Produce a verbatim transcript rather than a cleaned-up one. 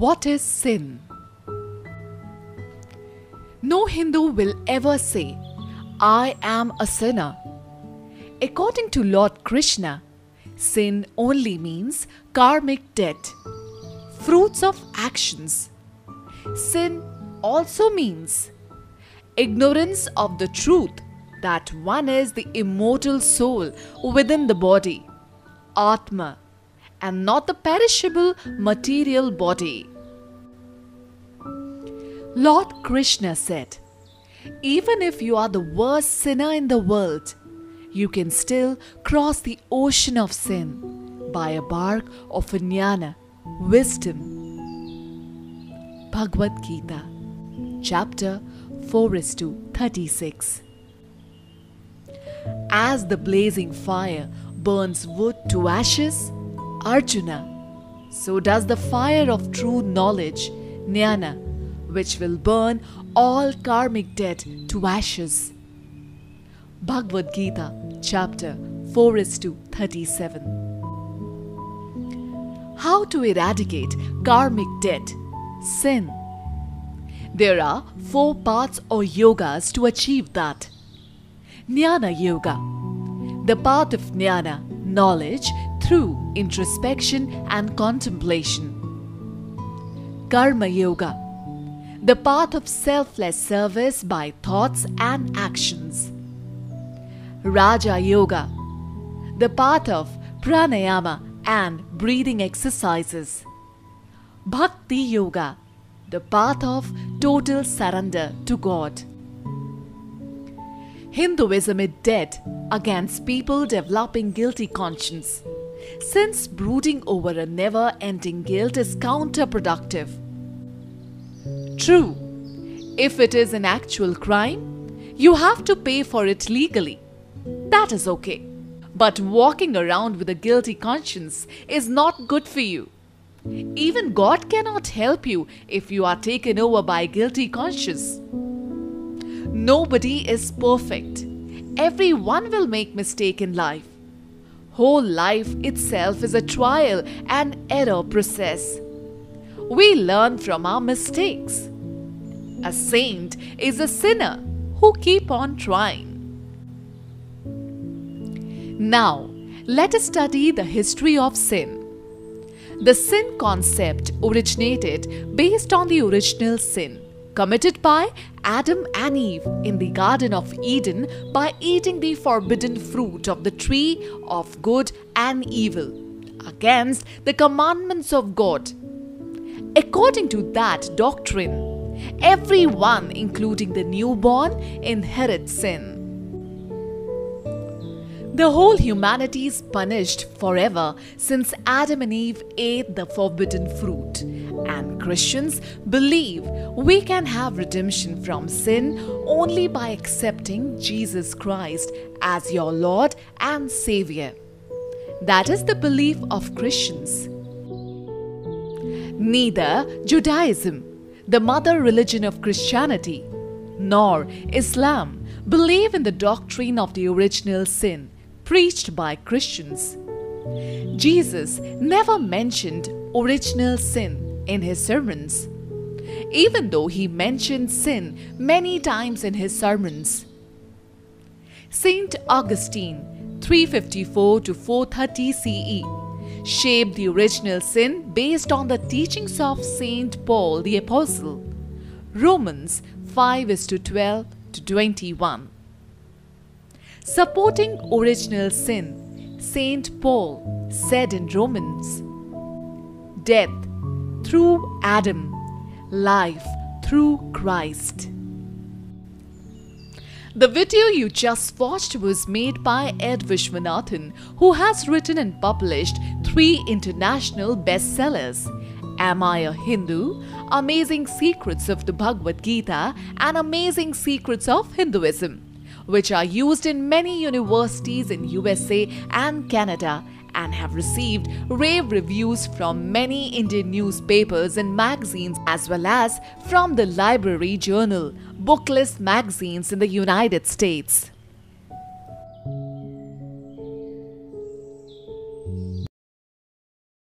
What is sin? No Hindu will ever say, I am a sinner. According to Lord Krishna, sin only means karmic debt, fruits of actions. Sin also means ignorance of the truth that one is the immortal soul within the body, Atma, and not the perishable material body. Lord Krishna said, even if you are the worst sinner in the world, you can still cross the ocean of sin by a bark of jnana, wisdom. Bhagavad Gita, chapter four is to thirty-six. As the blazing fire burns wood to ashes, Arjuna, so does the fire of true knowledge, jnana, which will burn all karmic debt to ashes. Bhagavad Gita, chapter four is to thirty-seven. How to eradicate karmic debt, sin? There are four paths or yogas to achieve that. Jnana Yoga, the path of jnana, knowledge, through introspection and contemplation. Karma Yoga, the path of selfless service by thoughts and actions. Raja Yoga, the path of pranayama and breathing exercises. Bhakti Yoga, the path of total surrender to God. Hinduism is dead against people developing guilty conscience, since brooding over a never-ending guilt is counterproductive. True, if it is an actual crime, you have to pay for it legally. That is okay. But walking around with a guilty conscience is not good for you. Even God cannot help you if you are taken over by a guilty conscience. Nobody is perfect. Everyone will make mistakes in life. Whole life itself is a trial and error process. We learn from our mistakes. A saint is a sinner who keep on trying. Now, let us study the history of sin. The sin concept originated based on the original sin committed by Adam and Eve in the Garden of Eden by eating the forbidden fruit of the tree of good and evil, against the commandments of God. According to that doctrine, everyone, including the newborn, inherits sin. The whole humanity is punished forever since Adam and Eve ate the forbidden fruit, and Christians believe we can have redemption from sin only by accepting Jesus Christ as your Lord and Savior. That is the belief of Christians. Neither Judaism, the mother religion of Christianity, nor Islam believe in the doctrine of the original sin preached by Christians. Jesus never mentioned original sin in his sermons, even though he mentioned sin many times in his sermons. Saint Augustine, three fifty-four to four thirty C E, shaped the original sin based on the teachings of Saint Paul the Apostle, Romans five is to twelve to twenty-one. Supporting original sin, Saint Paul said in Romans, death through Adam, life through Christ. The video you just watched was made by Ed Vishwanathan, who has written and published three international bestsellers: Am I a Hindu?, Amazing Secrets of the Bhagavad Gita, and Amazing Secrets of Hinduism, which are used in many universities in U S A and Canada and have received rave reviews from many Indian newspapers and magazines, as well as from the Library Journal, Booklist magazines in the United States.